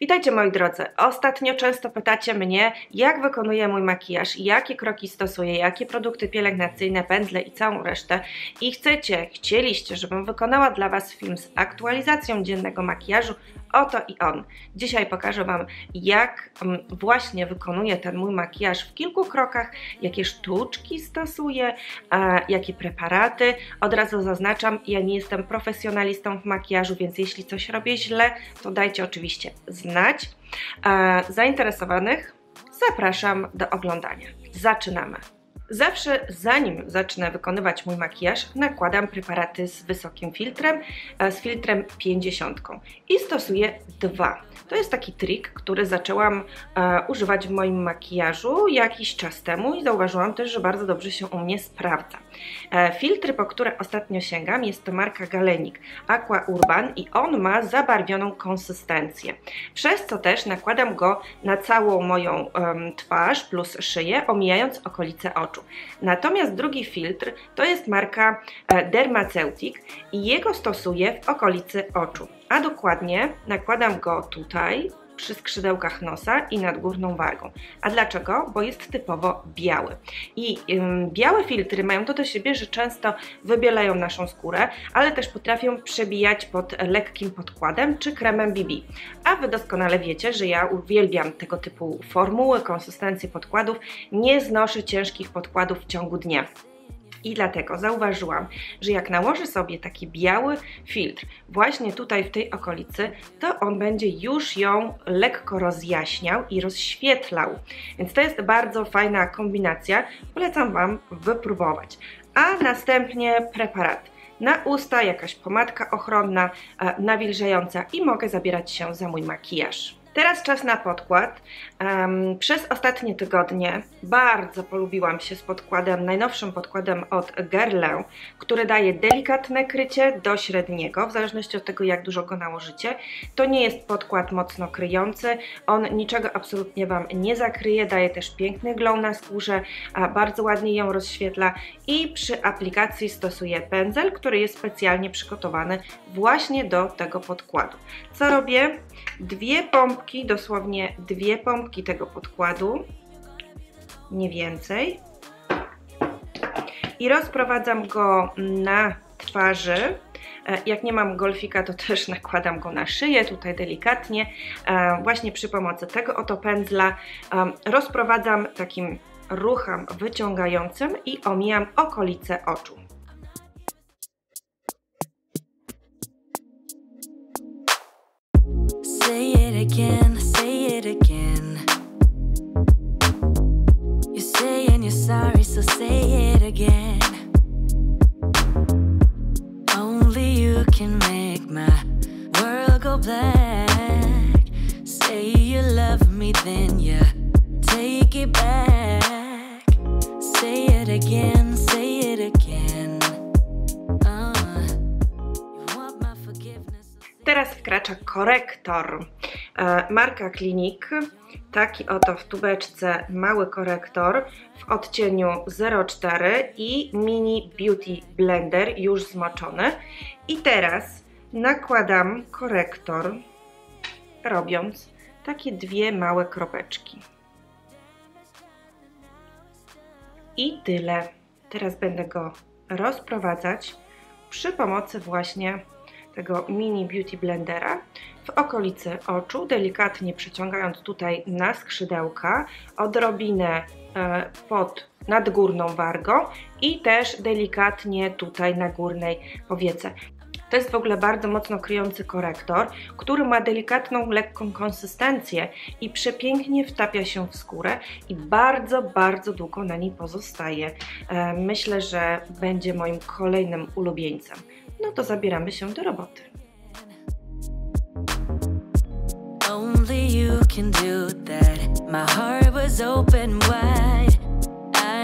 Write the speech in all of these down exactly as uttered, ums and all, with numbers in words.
Witajcie moi drodzy, ostatnio często pytacie mnie, jak wykonuję mój makijaż, jakie kroki stosuję, jakie produkty pielęgnacyjne, pędzle i całą resztę i chcecie, chcieliście, żebym wykonała dla Was film z aktualizacją dziennego makijażu, oto i on. Dzisiaj pokażę Wam, jak właśnie wykonuję ten mój makijaż w kilku krokach, jakie sztuczki stosuję, jakie preparaty. Od razu zaznaczam, ja nie jestem profesjonalistą w makijażu, więc jeśli coś robię źle, to dajcie oczywiście znać. Zainteresowanych zapraszam do oglądania. Zaczynamy. Zawsze zanim zacznę wykonywać mój makijaż, nakładam preparaty z wysokim filtrem, z filtrem pięćdziesiąt i stosuję dwa. To jest taki trik, który zaczęłam e, używać w moim makijażu jakiś czas temu i zauważyłam też, że bardzo dobrze się u mnie sprawdza. E, filtry, po które ostatnio sięgam, jest to marka Galenic Aqua Urban i on ma zabarwioną konsystencję, przez co też nakładam go na całą moją e, twarz plus szyję, omijając okolice oczu. Natomiast drugi filtr to jest marka e, Dermaceutic i jego stosuję w okolicy oczu. A dokładnie nakładam go tutaj, przy skrzydełkach nosa i nad górną wargą. A dlaczego? Bo jest typowo biały. I ym, białe filtry mają to do siebie, że często wybielają naszą skórę, ale też potrafią przebijać pod lekkim podkładem czy kremem B B. A Wy doskonale wiecie, że ja uwielbiam tego typu formuły, konsystencje podkładów, nie znoszę ciężkich podkładów w ciągu dnia. I dlatego zauważyłam, że jak nałożę sobie taki biały filtr właśnie tutaj w tej okolicy, to on będzie już ją lekko rozjaśniał i rozświetlał. Więc to jest bardzo fajna kombinacja, polecam Wam wypróbować. A następnie preparat. Na usta jakaś pomadka ochronna, nawilżająca i mogę zabierać się za mój makijaż. Teraz czas na podkład. Um, przez ostatnie tygodnie bardzo polubiłam się z podkładem, najnowszym podkładem od Guerlain, który daje delikatne krycie do średniego, w zależności od tego, jak dużo go nałożycie. To nie jest podkład mocno kryjący, on niczego absolutnie Wam nie zakryje, daje też piękny glow na skórze, a bardzo ładnie ją rozświetla i przy aplikacji stosuję pędzel, który jest specjalnie przygotowany właśnie do tego podkładu. Co robię? Dwie pompki, dosłownie dwie pompki tego podkładu, nie więcej, i rozprowadzam go na twarzy. Jak nie mam golfika, to też nakładam go na szyję, tutaj delikatnie, właśnie przy pomocy tego oto pędzla rozprowadzam takim ruchem wyciągającym i omijam okolice oczu. Again, say it again. You're saying you're sorry, so say it again. Only you can make my world go black. Say you love me, then you take it back. Say it again, say it again. Uh, you want my forgiveness. Teraz wkracza korektor. Marka Clinique, taki oto w tubeczce mały korektor w odcieniu zero cztery i Mini Beauty Blender już zmoczony. I teraz nakładam korektor, robiąc takie dwie małe kropeczki. I tyle. Teraz będę go rozprowadzać przy pomocy właśnie tego Mini Beauty Blendera w okolicy oczu, delikatnie przeciągając tutaj na skrzydełka, odrobinę pod nadgórną wargą i też delikatnie tutaj na górnej powiece. To jest w ogóle bardzo mocno kryjący korektor, który ma delikatną, lekką konsystencję i przepięknie wtapia się w skórę i bardzo, bardzo długo na niej pozostaje. Myślę, że będzie moim kolejnym ulubieńcem. No to zabieramy się do roboty. Only you can do that. My heart was open wide.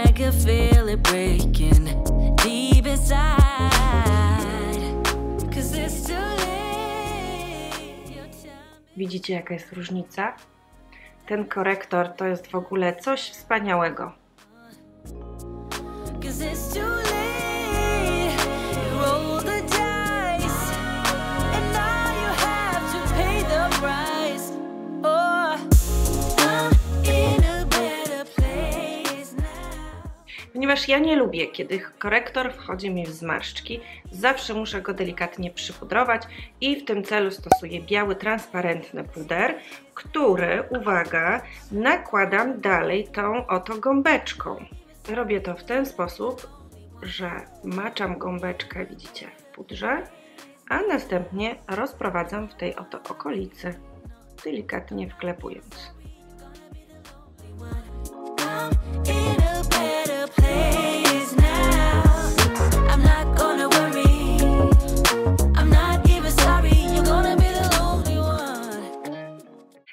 I could feel it breaking deep inside. 'Cause it's too late. Widzicie, jaka jest różnica? Ten korektor to jest w ogóle coś wspaniałego. 'Cause it's too late. ponieważ ja nie lubię, kiedy korektor wchodzi mi w zmarszczki, zawsze muszę go delikatnie przypudrować i w tym celu stosuję biały, transparentny puder, który, uwaga, nakładam dalej tą oto gąbeczką. Robię to w ten sposób, że maczam gąbeczkę, widzicie, w pudrze, a następnie rozprowadzam w tej oto okolicy, delikatnie wklepując.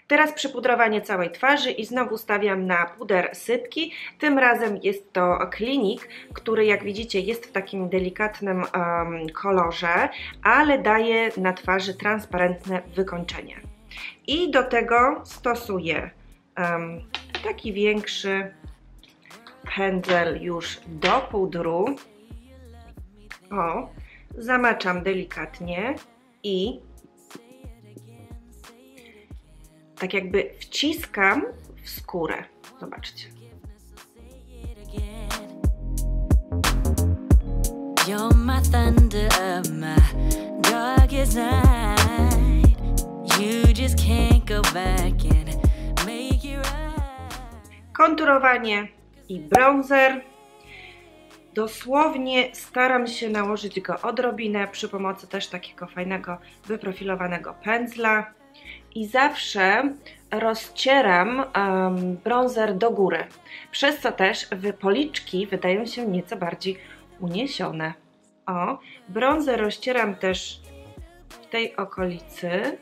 Teraz przypudrowanie całej twarzy i znowu stawiam na puder sypki. Tym razem jest to Clinique, który jak widzicie jest w takim delikatnym um, kolorze, ale daje na twarzy transparentne wykończenie. I do tego stosuję um, taki większy pędzel już do pudru. O, zamaczam delikatnie i tak jakby wciskam w skórę. Zobaczcie. Konturowanie i bronzer. Dosłownie staram się nałożyć go odrobinę przy pomocy też takiego fajnego, wyprofilowanego pędzla. I zawsze rozcieram um, bronzer do góry, przez co też policzki wydają się nieco bardziej uniesione. O, bronzer rozcieram też w tej okolicy.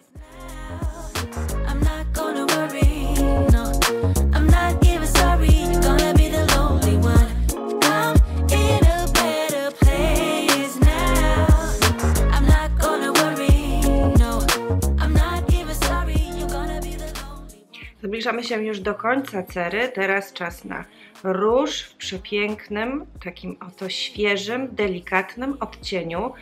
Zbliżamy się już do końca cery, teraz czas na róż w przepięknym, takim oto świeżym, delikatnym odcieniu.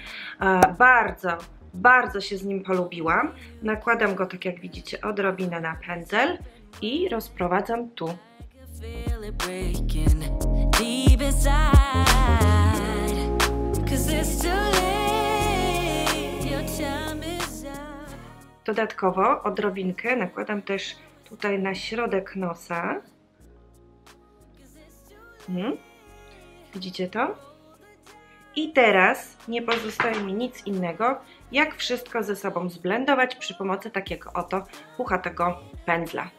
Bardzo, bardzo się z nim polubiłam. Nakładam go, tak jak widzicie, odrobinę na pędzel i rozprowadzam tu. Dodatkowo odrobinkę nakładam też tutaj na środek nosa. Hmm. Widzicie to? I teraz nie pozostaje mi nic innego, jak wszystko ze sobą zblendować przy pomocy takiego oto puchatego pędzla.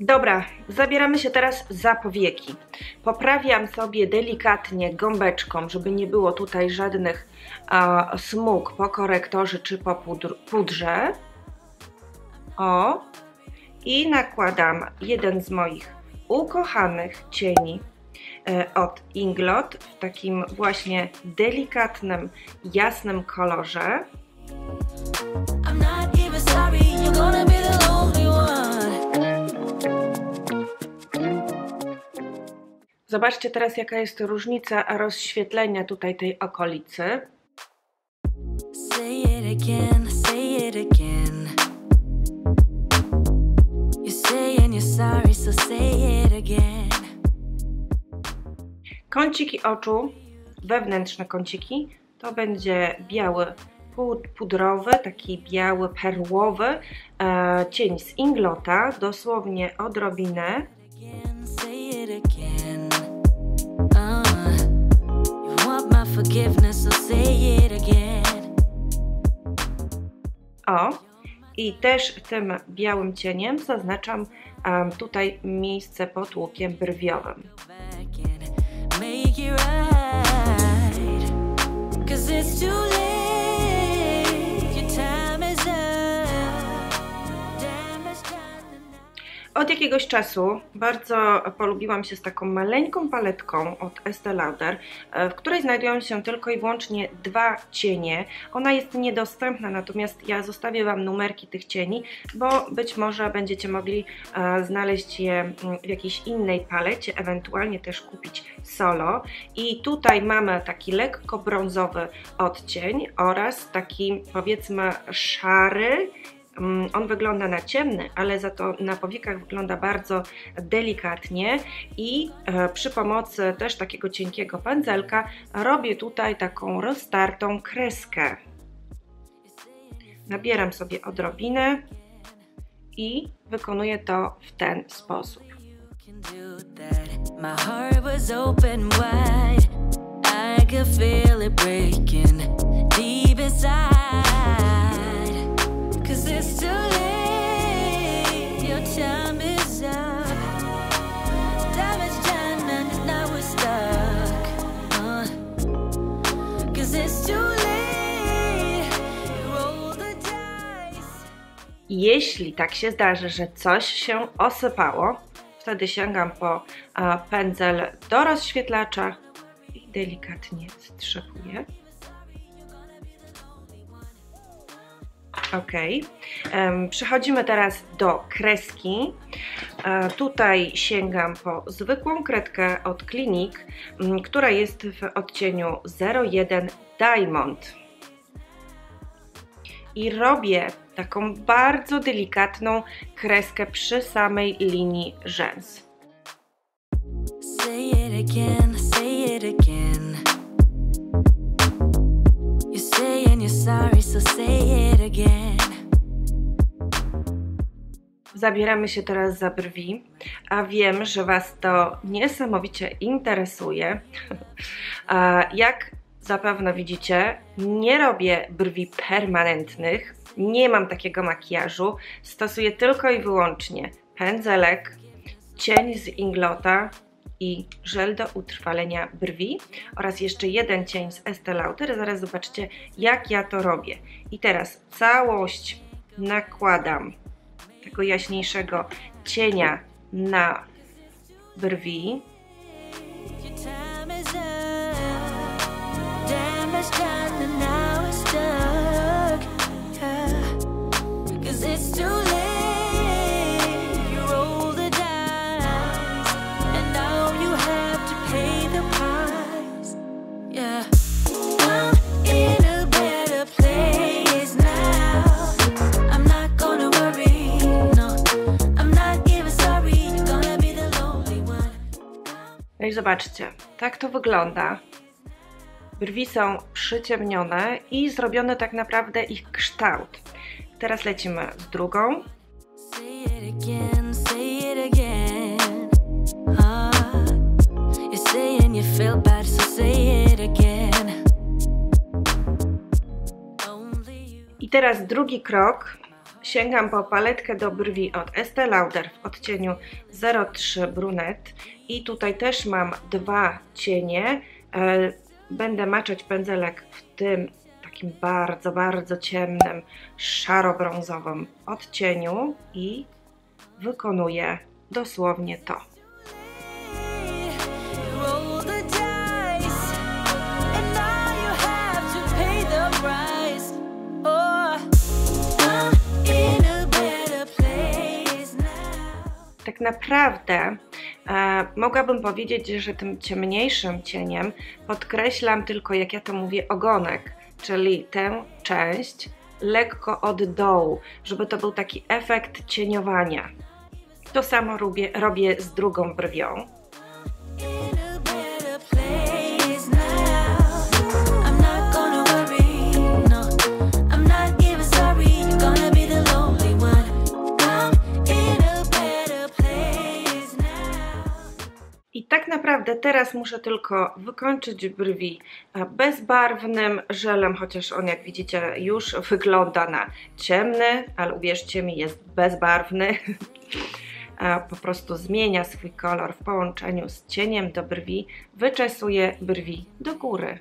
Dobra, zabieramy się teraz za powieki. Poprawiam sobie delikatnie gąbeczką, żeby nie było tutaj żadnych e, smug po korektorze czy po pudr, pudrze. O, i nakładam jeden z moich ukochanych cieni e, od Inglot w takim właśnie delikatnym, jasnym kolorze. Zobaczcie teraz, jaka jest różnica rozświetlenia tutaj tej okolicy. Kąciki oczu, wewnętrzne kąciki, to będzie biały pudrowy, taki biały perłowy e, cień z Inglota, dosłownie odrobinę. O, i też tym białym cieniem zaznaczam um, tutaj miejsce pod łukiem brwiowym. Od jakiegoś czasu bardzo polubiłam się z taką maleńką paletką od Estée Lauder, w której znajdują się tylko i wyłącznie dwa cienie. Ona jest niedostępna, natomiast ja zostawię Wam numerki tych cieni, bo być może będziecie mogli znaleźć je w jakiejś innej palecie, ewentualnie też kupić solo. I tutaj mamy taki lekko brązowy odcień oraz taki, powiedzmy, szary. On wygląda na ciemny, ale za to na powiekach wygląda bardzo delikatnie i przy pomocy też takiego cienkiego pędzelka robię tutaj taką roztartą kreskę. Nabieram sobie odrobinę i wykonuję to w ten sposób. Jeśli tak się zdarzy, że coś się osypało, wtedy sięgam po pędzel do rozświetlacza i delikatnie strzepuję. Ok, przechodzimy teraz do kreski. Tutaj sięgam po zwykłą kredkę od Clinique, która jest w odcieniu zero jeden Diamond. I robię taką bardzo delikatną kreskę przy samej linii rzęs. Say it again, say it again. You're saying you're sorry, so say it again. Zabieramy się teraz za brwi, a wiem, że Was to niesamowicie interesuje. Jak zapewne widzicie, nie robię brwi permanentnych, nie mam takiego makijażu, stosuję tylko i wyłącznie pędzelek, cień z Inglota i żel do utrwalenia brwi oraz jeszcze jeden cień z Estée Lauder. Zaraz zobaczcie, jak ja to robię. I teraz całość nakładam tego jaśniejszego cienia na brwi. No i zobaczcie, tak to wygląda. Brwi są przyciemnione i zrobiony tak naprawdę ich kształt. Teraz lecimy z drugą. I teraz drugi krok. Sięgam po paletkę do brwi od Estée Lauder w odcieniu zero trzy Brunette i tutaj też mam dwa cienie. Będę maczać pędzelek w tym takim bardzo, bardzo ciemnym, szaro-brązowym odcieniu i wykonuję dosłownie to. Tak naprawdę e, mogłabym powiedzieć, że tym ciemniejszym cieniem podkreślam tylko, jak ja to mówię, ogonek, czyli tę część lekko od dołu, żeby to był taki efekt cieniowania. To samo robię, robię z drugą brwią. I tak naprawdę teraz muszę tylko wykończyć brwi bezbarwnym żelem, chociaż on, jak widzicie, już wygląda na ciemny, ale uwierzcie mi, jest bezbarwny. Po prostu zmienia swój kolor w połączeniu z cieniem do brwi, wyczesuje brwi do góry.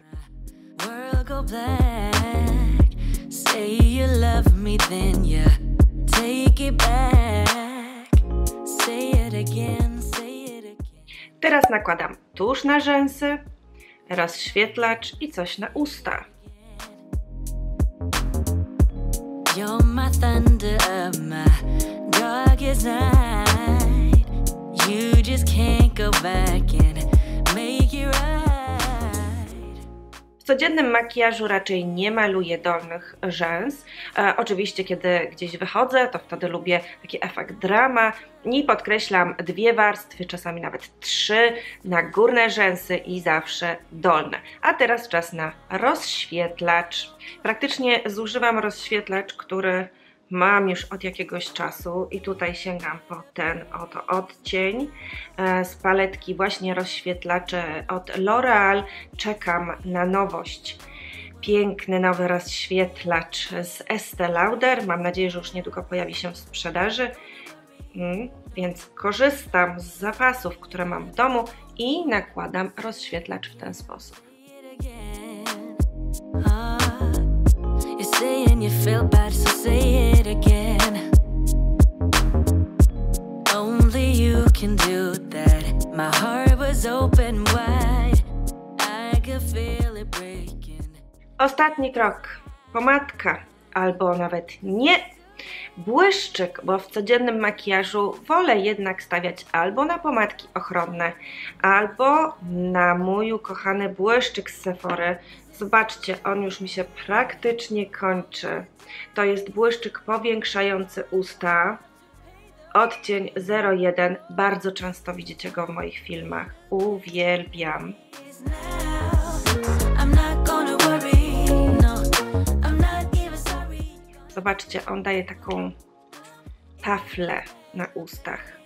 Teraz nakładam tusz na rzęsy, rozświetlacz i coś na usta. W codziennym makijażu raczej nie maluję dolnych rzęs. E, oczywiście, kiedy gdzieś wychodzę, to wtedy lubię taki efekt drama i podkreślam dwie warstwy, czasami nawet trzy, na górne rzęsy i zawsze dolne. A teraz czas na rozświetlacz. Praktycznie zużywam rozświetlacz, który mam już od jakiegoś czasu i tutaj sięgam po ten oto odcień z paletki właśnie rozświetlaczy od L'Oréal. Czekam na nowość. Piękny nowy rozświetlacz z Estée Lauder. Mam nadzieję, że już niedługo pojawi się w sprzedaży. Mm, więc korzystam z zapasów, które mam w domu i nakładam rozświetlacz w ten sposób. Ostatni krok. Pomadka, albo nawet nie. Błyszczyk, bo w codziennym makijażu wolę jednak stawiać albo na pomadki ochronne, albo na mój ukochany błyszczyk z Sephory. Zobaczcie, on już mi się praktycznie kończy. To jest błyszczyk powiększający usta, odcień zero jeden, bardzo często widzicie go w moich filmach, uwielbiam. Zobaczcie, on daje taką taflę na ustach.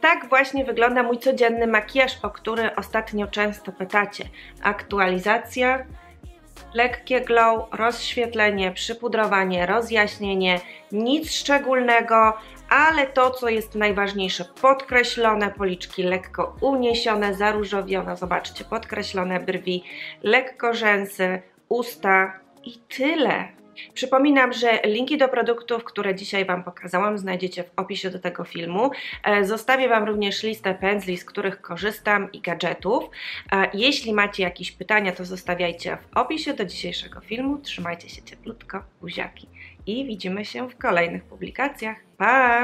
Tak właśnie wygląda mój codzienny makijaż, o który ostatnio często pytacie. Aktualizacja, lekkie glow, rozświetlenie, przypudrowanie, rozjaśnienie, nic szczególnego, ale to, co jest najważniejsze, podkreślone policzki, lekko uniesione, zaróżowione, zobaczcie, podkreślone brwi, lekko rzęsy, usta i tyle. Przypominam, że linki do produktów, które dzisiaj Wam pokazałam, znajdziecie w opisie do tego filmu. Zostawię Wam również listę pędzli, z których korzystam, i gadżetów. Jeśli macie jakieś pytania, to zostawiajcie w opisie do dzisiejszego filmu. Trzymajcie się cieplutko, buziaki i widzimy się w kolejnych publikacjach. Pa!